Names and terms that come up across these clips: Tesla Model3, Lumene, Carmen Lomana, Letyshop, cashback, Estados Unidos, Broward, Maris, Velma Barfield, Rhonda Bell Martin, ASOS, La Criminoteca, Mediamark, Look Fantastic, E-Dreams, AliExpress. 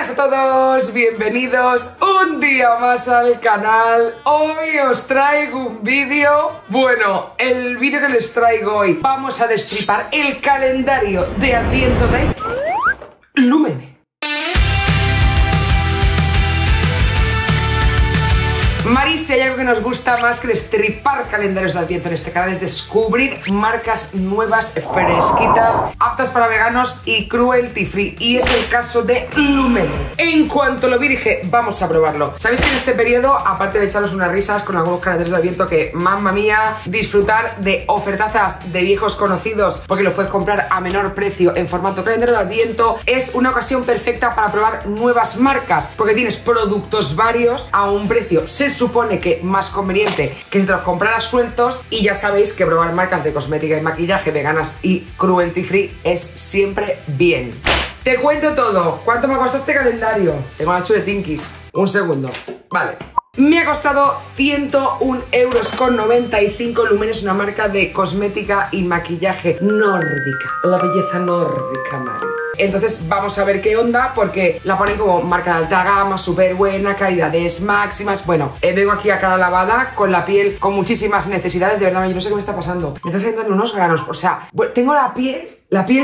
buenas a todos, bienvenidos un día más al canal. Hoy os traigo un vídeo, bueno, el vídeo que les traigo hoy. Vamos a destripar el calendario de Adviento de Lumene. Maris, si hay algo que nos gusta más que destripar calendarios de Adviento en este canal es descubrir marcas nuevas, fresquitas, aptas para veganos y cruelty free. Y es el caso de Lumene. En cuanto lo vi dije, vamos a probarlo. Sabéis que en este periodo, aparte de echaros unas risas con algunos calendarios de Adviento que, mamma mía, disfrutar de ofertazas de viejos conocidos porque los puedes comprar a menor precio en formato calendario de Adviento, es una ocasión perfecta para probar nuevas marcas porque tienes productos varios a un precio sesgado. Supone que más conveniente que si te los compraras sueltos, y ya sabéis que probar marcas de cosmética y maquillaje veganas y cruelty free es siempre bien. Te cuento todo. ¿Cuánto me ha costado este calendario? Tengo la chuletinquis. Un segundo. Vale. Me ha costado 101,95 €. Lumene es una marca de cosmética y maquillaje nórdica. La belleza nórdica, Mari. Entonces vamos a ver qué onda, porque la ponen como marca de alta gama, súper buena, calidades máximas. Bueno, vengo aquí a cara lavada, con la piel con muchísimas necesidades. De verdad, yo no sé qué me está pasando. Me están saliendo unos granos. O sea, tengo la piel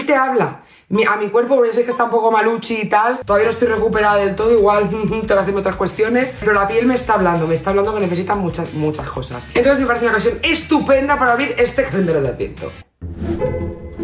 te habla. A mi cuerpo, bueno, sé que está un poco maluchi y tal, todavía no estoy recuperada del todo, igual tengo que hacerme otras cuestiones, pero la piel me está hablando que necesita muchas cosas. Entonces me parece una ocasión estupenda para abrir este calendario de Adviento.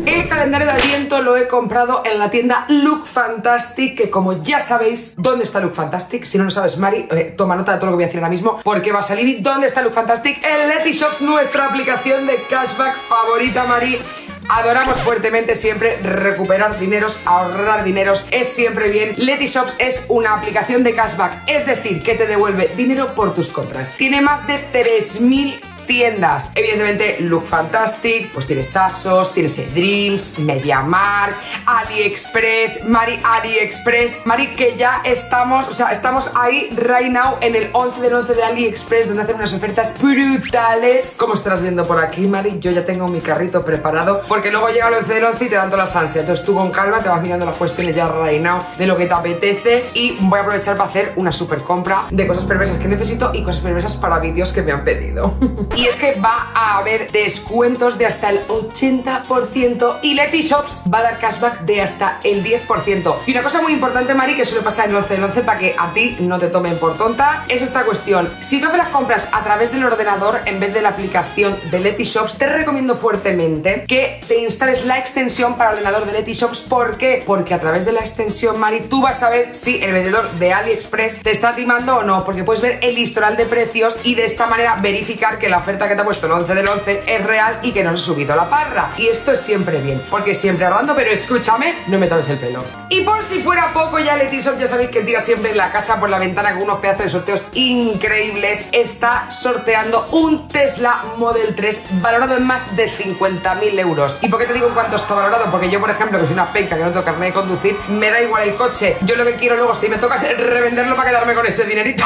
El calendario de Adviento lo he comprado en la tienda Look Fantastic, que como ya sabéis, ¿dónde está Look Fantastic? Si no lo sabes, Mari, toma nota de todo lo que voy a decir ahora mismo, porque va a salir. ¿Dónde está Look Fantastic? En Letyshop, nuestra aplicación de cashback favorita, Mari. Adoramos fuertemente siempre recuperar dineros, ahorrar dineros, es siempre bien. Letyshop es una aplicación de cashback, es decir, que te devuelve dinero por tus compras. Tiene más de 3.000 tiendas. Evidentemente, Look Fantastic, pues tienes ASOS, tienes E-Dreams, Mediamark, AliExpress, Mari, AliExpress. Mari, que ya estamos, o sea, estamos ahí right now en el 11 del 11 de AliExpress, donde hacen unas ofertas brutales. Como estás viendo por aquí, Mari, yo ya tengo mi carrito preparado, porque luego llega el 11 del 11 y te dan todas las ansias. Entonces tú con calma te vas mirando las cuestiones ya right now de lo que te apetece, y voy a aprovechar para hacer una super compra de cosas perversas que necesito y cosas perversas para vídeos que me han pedido. Y es que va a haber descuentos de hasta el 80%, y Letyshop va a dar cashback de hasta el 10%. Y una cosa muy importante, Mari, que suele pasar en el 11 del 11 para que a ti no te tomen por tonta, es esta cuestión. Si tú haces las compras a través del ordenador en vez de la aplicación de Letyshop, te recomiendo fuertemente que te instales la extensión para el ordenador de Letyshop. ¿Por qué? Porque a través de la extensión, Mari, tú vas a ver si el vendedor de AliExpress te está timando o no, porque puedes ver el historial de precios y de esta manera verificar que la oferta que te ha puesto el 11 del 11 es real y que no se ha subido la parra. Y esto es siempre bien, porque siempre ahorrando, pero escúchame, no me tomes el pelo. Y por si fuera poco, ya Letyshop, ya sabéis que tira siempre la casa por la ventana con unos pedazos de sorteos increíbles. Está sorteando un Tesla Model 3 valorado en más de 50.000 €. ¿Y por qué te digo en cuánto está valorado? Porque yo, por ejemplo, que soy una penca, que no tengo carnet de conducir, me da igual el coche. Yo lo que quiero luego, si me toca, es revenderlo para quedarme con ese dinerito.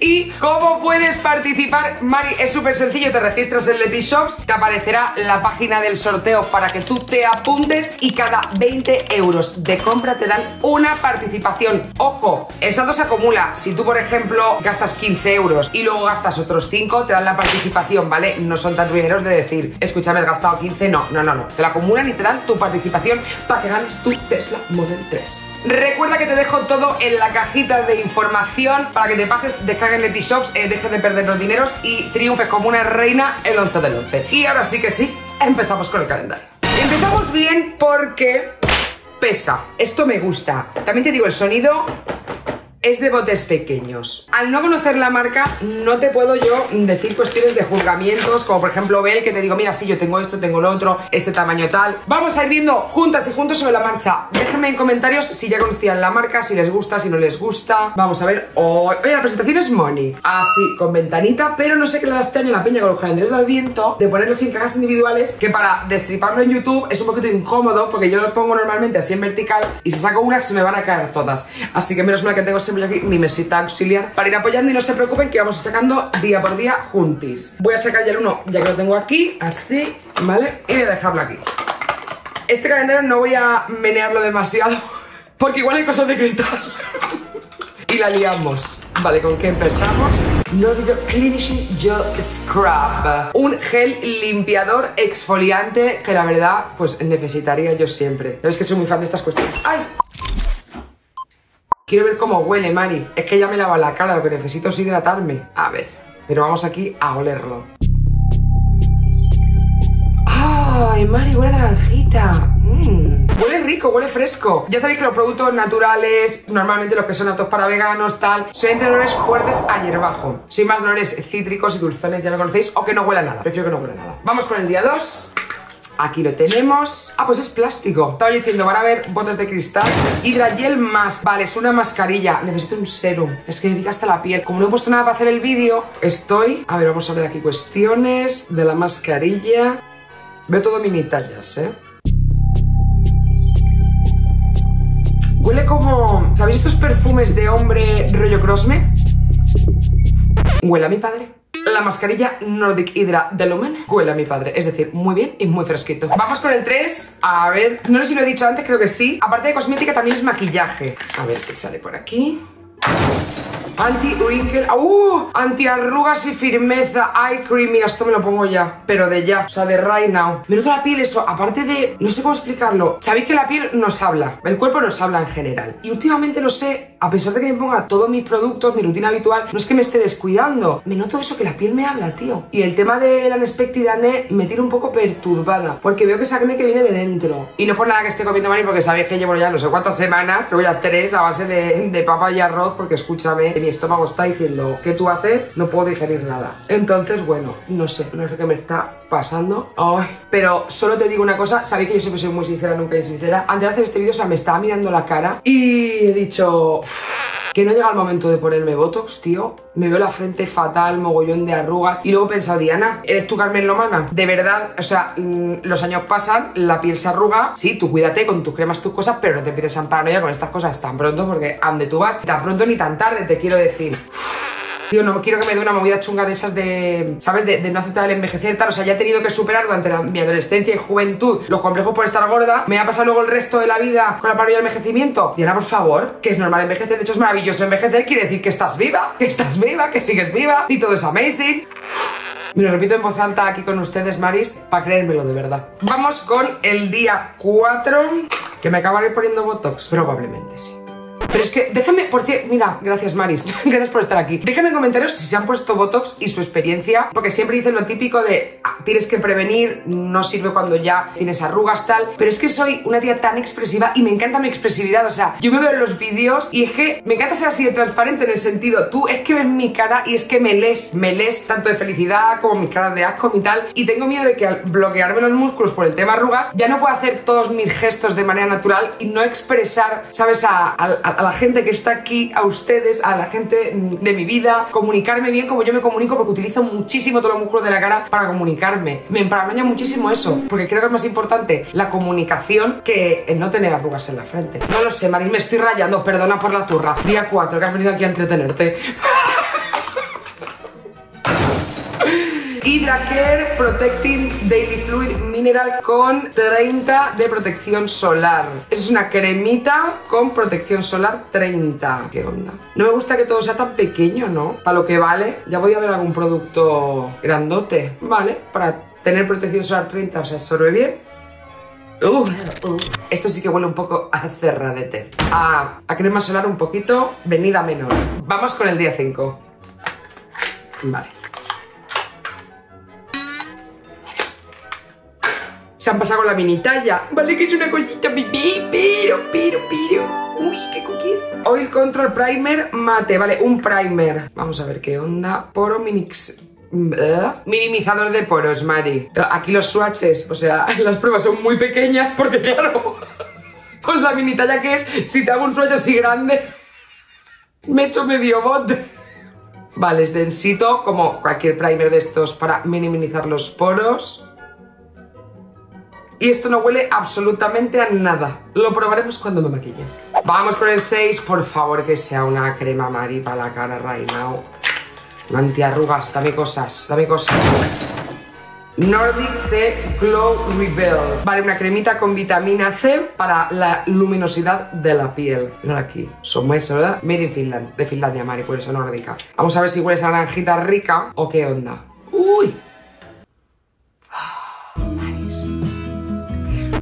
¿Y cómo puedes participar, Mari? Es súper sencillo, te registras en Letyshop, te aparecerá la página del sorteo para que tú te apuntes, y cada 20 € de compra te dan una participación. Ojo, el saldo se acumula. Si tú, por ejemplo, gastas 15 € y luego gastas otros 5, te dan la participación, ¿vale? No son tan dineros de decir, escúchame, he gastado 15, no. Te la acumulan y te dan tu participación para que ganes tu Tesla Model 3. Recuerda que te dejo todo en la cajita de información para que te pases, descargues Letyshop, dejes de perder los dineros y triunfes como una reina el 11 del 11. Y ahora sí que sí, empezamos con el calendario. Empezamos bien porque pesa. Esto me gusta. También te digo, el sonido es de botes pequeños. Al no conocer la marca, no te puedo yo decir cuestiones de juzgamientos, como por ejemplo Bel, que te digo, mira, sí, yo tengo esto, tengo lo otro, este tamaño tal. Vamos a ir viendo juntas y juntos sobre la marcha. Déjenme en comentarios si ya conocían la marca, si les gusta, si no les gusta. Vamos a ver. Oye, la presentación es Money. Así, con ventanita, pero no sé qué le da este año la peña con los calendarios de Adviento de ponerlos en cajas individuales, que para destriparlo en YouTube es un poquito incómodo, porque yo los pongo normalmente así en vertical, y si saco una se me van a caer todas. Así que menos mal que tengo siempre aquí mi mesita auxiliar para ir apoyando, y no se preocupen que vamos sacando día por día juntis. Voy a sacar ya el uno, ya que lo tengo aquí, así, ¿vale? Y voy a dejarlo aquí. Este calendario no voy a menearlo demasiado porque igual hay cosas de cristal. Y la liamos. Vale, ¿con qué empezamos? No olvido Cleanishing Gel Scrub, un gel limpiador exfoliante que la verdad, pues necesitaría yo siempre. Sabéis que soy muy fan de estas cuestiones. ¡Ay! Quiero ver cómo huele, Mari. Es que ya me lava la cara, lo que necesito es hidratarme. A ver, pero vamos aquí a olerlo. ¡Ay, Mari, huele a naranjita! Huele rico, huele fresco. Ya sabéis que los productos naturales, normalmente los que son aptos para veganos, tal, suelen tener olores fuertes a hierbajo. Sin más, olores cítricos y dulzones, ya me conocéis, o que no huela nada. Prefiero que no huela nada. Vamos con el día 2. Aquí lo tenemos. Ah, pues es plástico. Estaba diciendo, van a ver botes de cristal. Hidragel más. Vale, es una mascarilla. Necesito un serum. Es que me pica hasta la piel. Como no he puesto nada para hacer el vídeo, estoy... A ver, vamos a ver aquí cuestiones de la mascarilla. Veo todo mini tallas, ¿eh? Huele como... ¿Sabéis estos perfumes de hombre rollo Crosme? Huele a mi padre. La mascarilla Nordic Hydra de Lumene huele a mi padre, es decir, muy bien y muy fresquito. Vamos con el 3, a ver, no sé si lo he dicho antes, creo que sí. Aparte de cosmética también es maquillaje. A ver qué sale por aquí. Anti-wrinkle, anti-arrugas y firmeza, eye cream, mira, esto me lo pongo ya, pero de ya, o sea, de right now. Me nota la piel eso, aparte de, no sé cómo explicarlo, sabéis que la piel nos habla, el cuerpo nos habla en general. Y últimamente, no sé, a pesar de que me ponga todos mis productos, mi rutina habitual, no es que me esté descuidando, me noto eso, que la piel me habla, tío. Y el tema del Unexpected Acné me tiene un poco perturbada, porque veo que es acné que viene de dentro. Y no por nada que esté comiendo, Mari, porque sabéis que llevo ya no sé cuántas semanas, creo ya 3 a base de papa y arroz, porque escúchame, mi estómago está diciendo, ¿qué tú haces? No puedo digerir nada. Entonces, bueno, no sé qué me está pasando. Ay, pero solo te digo una cosa, sabéis que yo siempre soy muy sincera, nunca insincera. Antes de hacer este vídeo, o sea, me estaba mirando la cara y he dicho... que no llega el momento de ponerme botox, tío. Me veo la frente fatal, mogollón de arrugas. Y luego he pensado, Diana, ¿eres tú Carmen Lomana? De verdad, o sea, los años pasan, la piel se arruga. Sí, tú cuídate con tus cremas, tus cosas, pero no te empieces a paranoia con estas cosas tan pronto, porque a donde tú vas, tan pronto ni tan tarde, te quiero decir. Tío, no quiero que me dé una movida chunga de esas de, ¿sabes? De no aceptar el envejecer, tal. O sea, ya he tenido que superar durante mi adolescencia y juventud los complejos por estar gorda. ¿Me va a pasar luego el resto de la vida con la paranoia del envejecimiento? Diana, por favor, que es normal envejecer. De hecho, es maravilloso envejecer. Quiere decir que estás viva, que sigues viva y todo es amazing. Me lo repito en voz alta aquí con ustedes, Maris, para creérmelo de verdad. Vamos con el día 4, que me acabaré poniendo botox. Probablemente sí. Pero es que déjame, por cierto, mira, gracias Maris, gracias por estar aquí. Déjame en comentarios si se han puesto botox y su experiencia, porque siempre dicen lo típico de tienes que prevenir, no sirve cuando ya tienes arrugas, tal. Pero es que soy una tía tan expresiva y me encanta mi expresividad, o sea, yo me veo en los vídeos y es que me encanta ser así de transparente, en el sentido, tú es que ves mi cara y es que me lees tanto de felicidad como mis caras de asco y tal. Y tengo miedo de que al bloquearme los músculos por el tema arrugas, ya no puedo hacer todos mis gestos de manera natural y no expresar, ¿sabes? A la gente que está aquí, a ustedes, a la gente de mi vida, comunicarme bien como yo me comunico, porque utilizo muchísimo todos los músculos de la cara para comunicarme. Me emparanoia muchísimo eso, porque creo que es más importante la comunicación que el no tener arrugas en la frente. No lo sé, Maris, me estoy rayando, perdona por la turra. Día 4, que has venido aquí a entretenerte. Hydracare Protecting Daily Fluid Mineral con 30 de protección solar. Es una cremita con protección solar 30. ¿Qué onda? No me gusta que todo sea tan pequeño, ¿no? Para lo que vale. Ya podía haber algún producto grandote, ¿vale? Para tener protección solar 30, o sea, absorbe bien. Esto sí que huele un poco a cerradete. A crema solar un poquito, venida menor. Vamos con el día 5. Vale. Se han pasado con la mini talla. Vale, que es una cosita bebé, pero. Uy, qué cookies. Oil Control Primer Mate, vale, un primer. Vamos a ver qué onda. Poro Minix. Minimizador de poros, Mari. Aquí los swatches, o sea, las pruebas son muy pequeñas porque, claro, con la mini talla que es, si te hago un swatch así grande, me echo medio bote. Vale, es densito, como cualquier primer de estos para minimizar los poros. Y esto no huele absolutamente a nada. Lo probaremos cuando me maquille. Vamos con el 6. Por favor, que sea una crema, Mari, para la cara right now. Antiarrugas, dame cosas, dame cosas. Nordic C Glow Reveal. Vale, una cremita con vitamina C para la luminosidad de la piel. Mirad aquí, somos, ¿verdad? Made in Finland, de Finlandia, Mari, por eso nórdica. Vamos a ver si huele esa naranjita rica o qué onda. ¡Uy!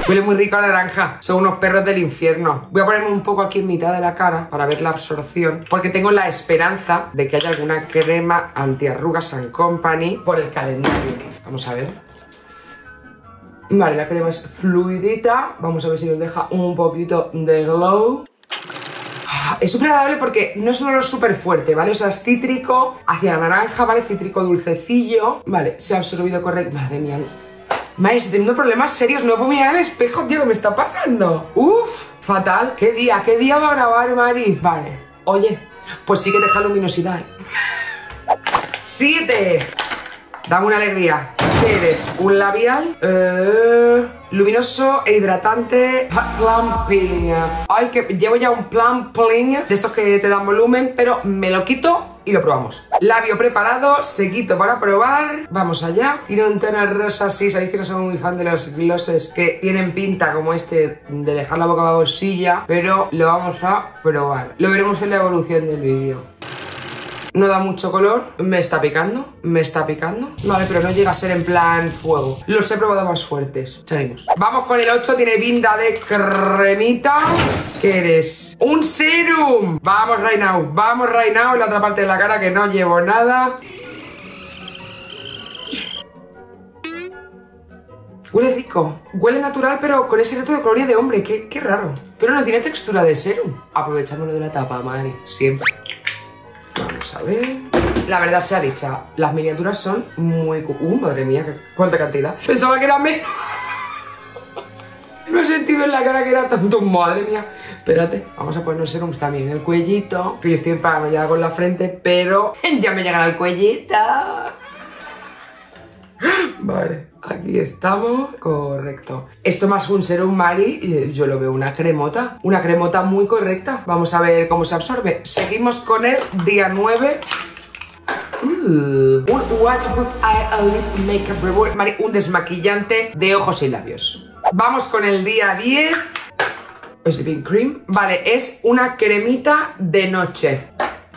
Huele muy rico a naranja, son unos perros del infierno. Voy a ponerme un poco aquí en mitad de la cara para ver la absorción, porque tengo la esperanza de que haya alguna crema antiarrugas and Company por el calendario. Vamos a ver. Vale, la crema es fluidita, vamos a ver si nos deja un poquito de glow. Es súper agradable porque no es un olor súper fuerte, ¿vale? O sea, es cítrico hacia la naranja, ¿vale? Cítrico dulcecillo. Vale, se ha absorbido correcto. Madre mía. Madre, estoy teniendo problemas serios, no puedo mirar al espejo, tío, ¿qué me está pasando? Uf, fatal. ¿Qué día va a grabar, Mari? Vale, oye, pues sí que deja luminosidad, ¿eh? 7. Dame una alegría. ¿Qué eres? ¿Un labial? Luminoso e hidratante. Plumping. Ay, que llevo ya un plumping de estos que te dan volumen, pero me lo quito y lo probamos. Labio preparado, sequito para probar. Vamos allá. Tiene un tono rosa, sí, sabéis que no soy muy fan de los glosses que tienen pinta como este de dejar la boca babosilla, pero lo vamos a probar. Lo veremos en la evolución del vídeo. No da mucho color. Me está picando. Vale, pero no llega a ser en plan fuego. Los he probado más fuertes. Seguimos. Vamos con el 8. Tiene pinta de cremita. ¿Qué eres? ¡Un serum! Vamos right now. Vamos right now. En la otra parte de la cara que no llevo nada. Huele rico. Huele natural, pero con ese reto de coloría de hombre. Qué raro. Pero no tiene textura de serum. Aprovechándolo de la tapa, Mari. Siempre. Vamos a ver. La verdad sea dicha, las miniaturas son muy... madre mía, cuánta cantidad. Pensaba que era menos. No he sentido en la cara que era tanto, madre mía. Espérate, vamos a ponernos serums también en el cuellito, que yo estoy paranoiada con la frente, pero ya me llegará el cuellito. Vale, aquí estamos. Correcto. Esto más un serum, Mari, yo lo veo una cremota muy correcta. Vamos a ver cómo se absorbe. Seguimos con el día 9. Un waterproof eye lip makeup remover, Mari, un desmaquillante de ojos y labios. Vamos con el día 10. Sleeping cream. Vale, es una cremita de noche.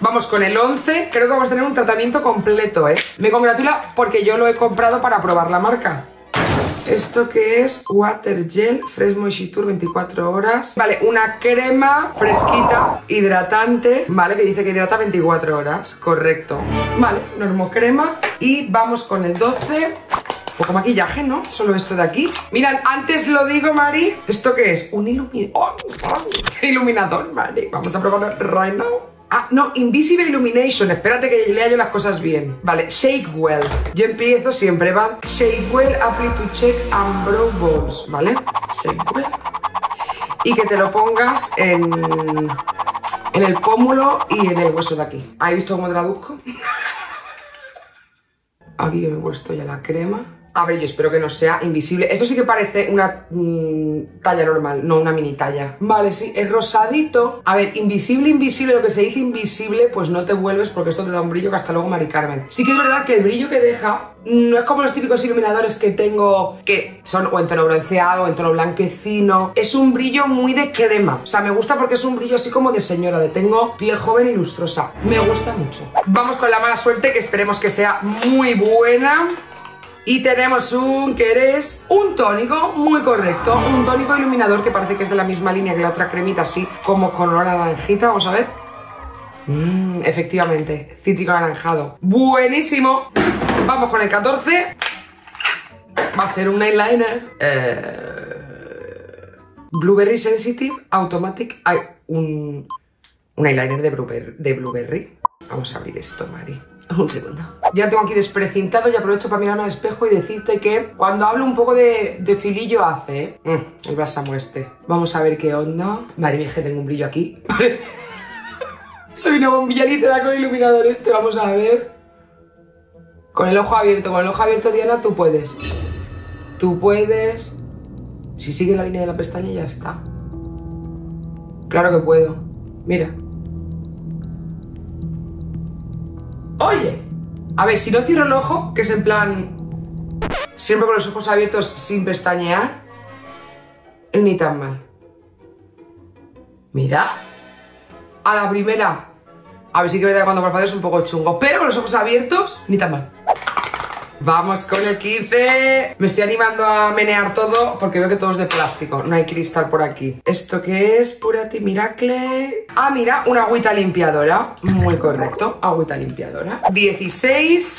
Vamos con el 11, creo que vamos a tener un tratamiento completo, ¿eh? Me congratula porque yo lo he comprado para probar la marca. Esto que es Water Gel Fresh Moisture 24 horas. Vale, una crema fresquita, hidratante, ¿vale? Que dice que hidrata 24 horas, correcto. Vale, normocrema. Y vamos con el 12. Poco maquillaje, ¿no? Solo esto de aquí. Mirad, antes lo digo, Mari. ¿Esto qué es? Un iluminador. ¡Oh! Iluminador, Mari. Vamos a probarlo right now. Ah, no, Invisible Illumination, espérate que lea yo las cosas bien. Vale, Shake Well. Yo empiezo siempre, va. Shake Well, Apply to Cheek and Brow Bones, ¿vale? Shake Well. Y que te lo pongas en el pómulo y en el hueso de aquí. ¿Habéis visto cómo traduzco? Aquí me he puesto ya la crema. A ver, yo espero que no sea invisible. Esto sí que parece una talla normal, no una mini talla. Vale, sí, es rosadito. A ver, invisible, lo que se dice invisible, pues no te vuelves porque esto te da un brillo que hasta luego, Mari Carmen. Sí que es verdad que el brillo que deja no es como los típicos iluminadores que tengo, que son o en tono bronceado o en tono blanquecino. Es un brillo muy de crema. O sea, me gusta porque es un brillo así como de señora, de tengo piel joven y lustrosa. Me gusta mucho. Vamos con la mala suerte, que esperemos que sea muy buena. Y tenemos un, ¿qué eres? Un tónico muy correcto, un tónico iluminador que parece que es de la misma línea que la otra cremita, así como color naranjita, vamos a ver. Efectivamente, cítrico anaranjado. Buenísimo. Vamos con el 14. Va a ser un eyeliner. Blueberry Sensitive Automatic. Hay un eyeliner de blueberry. Vamos a abrir esto, Mari. Un segundo. Ya tengo aquí desprecintado y aprovecho para mirarme al espejo y decirte que cuando hablo un poco de filillo hace, ¿eh? El bálsamo este. Vamos a ver qué onda. Madre mía, es que tengo un brillo aquí. Soy una bombilla literal con el iluminador este. Vamos a ver. Con el ojo abierto, Diana, tú puedes. Tú puedes. Si sigue la línea de la pestaña ya está. Claro que puedo. Mira. Oye, a ver, si no cierro el ojo, que es en plan... siempre con los ojos abiertos, sin pestañear, ni tan mal. Mira, a la primera. A ver, sí que me da cuando parpadeo es un poco chungo, pero con los ojos abiertos, ni tan mal. Vamos con el 15. Me estoy animando a menear todo porque veo que todo es de plástico. No hay cristal por aquí. ¿Esto qué es? Purity Miracle. Ah, mira, una agüita limpiadora. Muy correcto, agüita limpiadora. 16.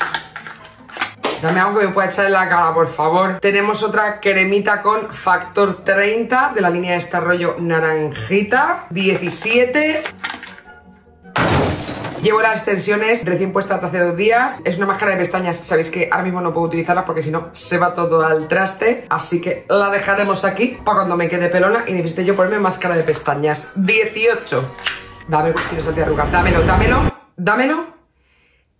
Dame algo que me pueda echar en la cara, por favor. Tenemos otra cremita con factor 30 de la línea de este rollo naranjita. 17. Llevo las extensiones recién puestas hace 2 días. Es una máscara de pestañas, sabéis que ahora mismo no puedo utilizarla porque si no se va todo al traste. Así que la dejaremos aquí para cuando me quede pelona y necesite yo ponerme máscara de pestañas. 18. Dame cuestiones antiarrugas, dámelo.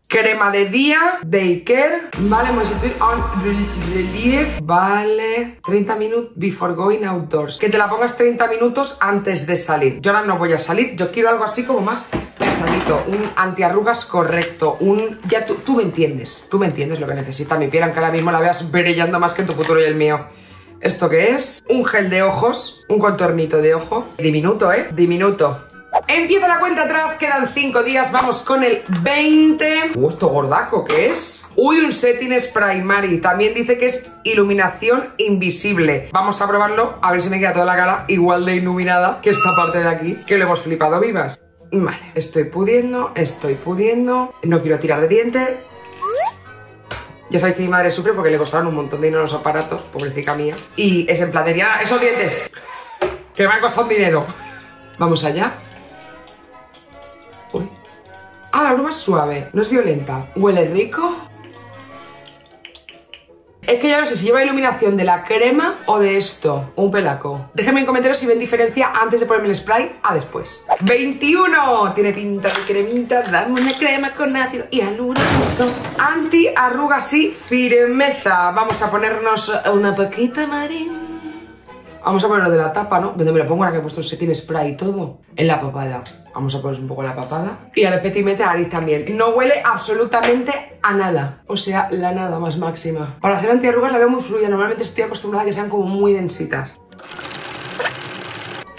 Crema de día de Iker. Vale, vamos a subir on relief. Vale, 30 minutos before going outdoors. Que te la pongas 30 minutos antes de salir. Yo ahora no voy a salir, yo quiero algo así como más pesadito. Un antiarrugas correcto. Ya tú me entiendes. Tú me entiendes lo que necesita mi piel, aunque ahora mismo la veas brillando más que tu futuro y el mío. ¿Esto qué es? Un gel de ojos. Un contornito de ojo. Diminuto, ¿eh? Diminuto. Empieza la cuenta atrás, quedan 5 días, vamos con el 20. Esto gordaco, ¿qué es? Uy, un setting primary, también dice que es iluminación invisible. Vamos a probarlo, a ver si me queda toda la cara igual de iluminada que esta parte de aquí, que lo hemos flipado vivas. Vale, estoy pudiendo, no quiero tirar de diente. Ya sabéis que mi madre sufre porque le costaron un montón de dinero los aparatos, pobrecita mía. Y es en plan de, ya, esos dientes, que me han costado dinero. Vamos allá. Uy. Ah, la bruma es suave, no es violenta. Huele rico. Es que ya no sé si lleva iluminación de la crema o de esto. Un pelaco. Déjenme en comentarios si ven diferencia antes de ponerme el spray a después. 21. Tiene pinta de cremita. Dame una crema con ácido y hialurónico. Anti arrugas y firmeza. Vamos a ponernos una poquita, Marín. Vamos a ponerlo de la tapa, ¿no? Donde me lo pongo ahora que he puesto el setting spray y todo. En la papada. Vamos a poner un poco la papada. Y al petimetre nariz también. No huele absolutamente a nada. O sea, la nada más máxima. Para hacer antiarrugas la veo muy fluida. Normalmente estoy acostumbrada a que sean como muy densitas.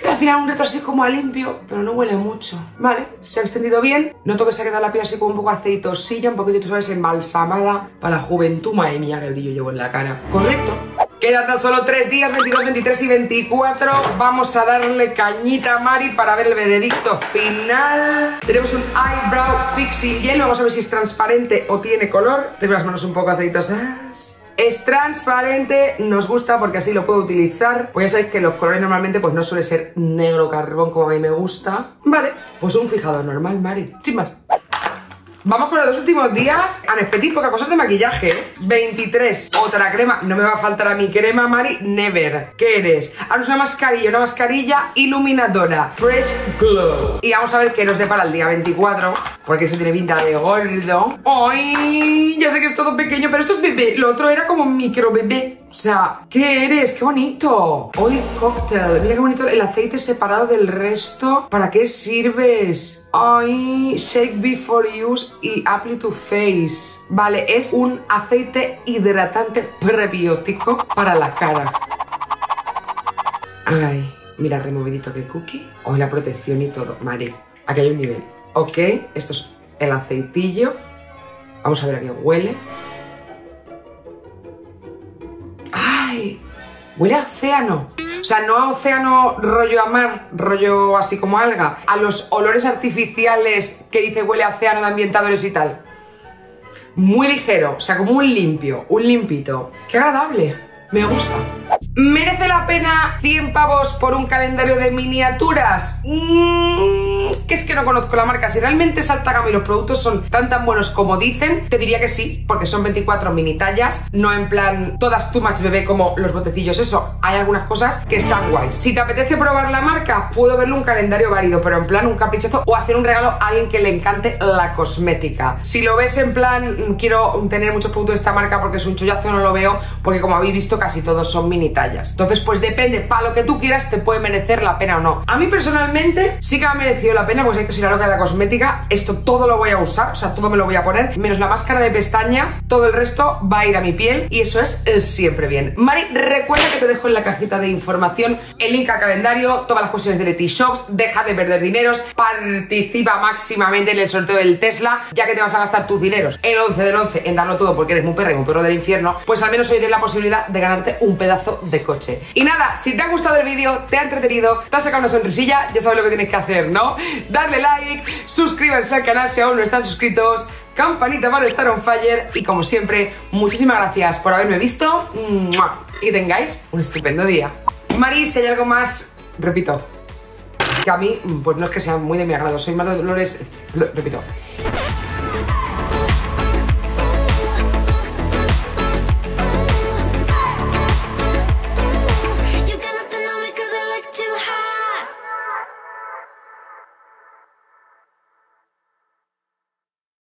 Al final un reto así como a limpio, pero no huele mucho. Vale, se ha extendido bien. Noto que se ha quedado la piel así como un poco aceitosilla. Un poquito, tú sabes, embalsamada. Para la juventud, madre mía, qué brillo llevo en la cara. Correcto. Quedan tan solo 3 días, 22, 23 y 24. Vamos a darle cañita a Mari para ver el veredicto final. Tenemos un eyebrow fixing gel. Vamos a ver si es transparente o tiene color. Tengo las manos un poco aceitosas. Es transparente, nos gusta porque así lo puedo utilizar. Pues ya sabéis que los colores normalmente pues no suele ser negro carbón como a mí me gusta. Vale, pues un fijador normal, Mari. Sin más. Vamos con los 2 últimos días. An petit, pocas cosas de maquillaje, ¿eh? 23. Otra crema. No me va a faltar a mi crema, Mari. Never. ¿Qué eres? Ahora una mascarilla iluminadora. Fresh Glow. Y vamos a ver qué nos depara el día 24. Porque eso tiene pinta de gordo. ¡Ay! Ya sé que es todo pequeño, pero esto es bebé. Lo otro era como micro bebé. O sea, ¿qué eres? ¡Qué bonito! Oil Cocktail. Mira qué bonito el aceite separado del resto. ¿Para qué sirves? ¡Ay! Shake before use y apply to face. Vale, es un aceite hidratante prebiótico para la cara. ¡Ay! Mira, removidito que cookie. ¡Oh, la protección y todo! Mari, aquí hay un nivel. Ok, esto es el aceitillo. Vamos a ver a qué huele. Huele a océano, o sea, no a océano rollo a mar, rollo así como alga, a los olores artificiales que dice huele a océano de ambientadores y tal. Muy ligero, o sea, como un limpio, un limpito. Qué agradable, me gusta. ¿Merece la pena 100 pavos por un calendario de miniaturas? Que es que no conozco la marca. Si realmente es alta gama y los productos son tan buenos como dicen, te diría que sí, porque son 24 mini tallas, no en plan todas too much bebé como los botecillos. Eso, hay algunas cosas que están guays. Si te apetece probar la marca, puedo verle un calendario válido, pero en plan un caprichazo o hacer un regalo a alguien que le encante la cosmética. Si lo ves en plan, quiero tener muchos productos de esta marca porque es un chollazo, no lo veo, porque como habéis visto casi todos son mini tallas. Entonces pues depende, para lo que tú quieras te puede merecer la pena o no. A mí personalmente sí que me ha merecido la pena, pues de que soy la loca de la cosmética, esto todo lo voy a usar, o sea, todo me lo voy a poner, menos la máscara de pestañas, todo el resto va a ir a mi piel y eso es el siempre bien. Mari, recuerda que te dejo en la cajita de información el link al calendario, todas las cuestiones de Letyshop, deja de perder dineros, participa máximamente en el sorteo del Tesla, ya que te vas a gastar tus dineros el 11 del 11 en darlo todo porque eres muy perro y un perro del infierno, pues al menos hoy tienes la posibilidad de ganarte un pedazo de coche. Y nada, si te ha gustado el vídeo, te ha entretenido, te ha sacado una sonrisilla, ya sabes lo que tienes que hacer, ¿no? Darle like, suscríbanse al canal si aún no están suscritos, campanita para estar on fire y como siempre, muchísimas gracias por haberme visto y tengáis un estupendo día. Mari, si hay algo más, repito, que a mí, pues no es que sea muy de mi agrado, soy más de Dolores, repito.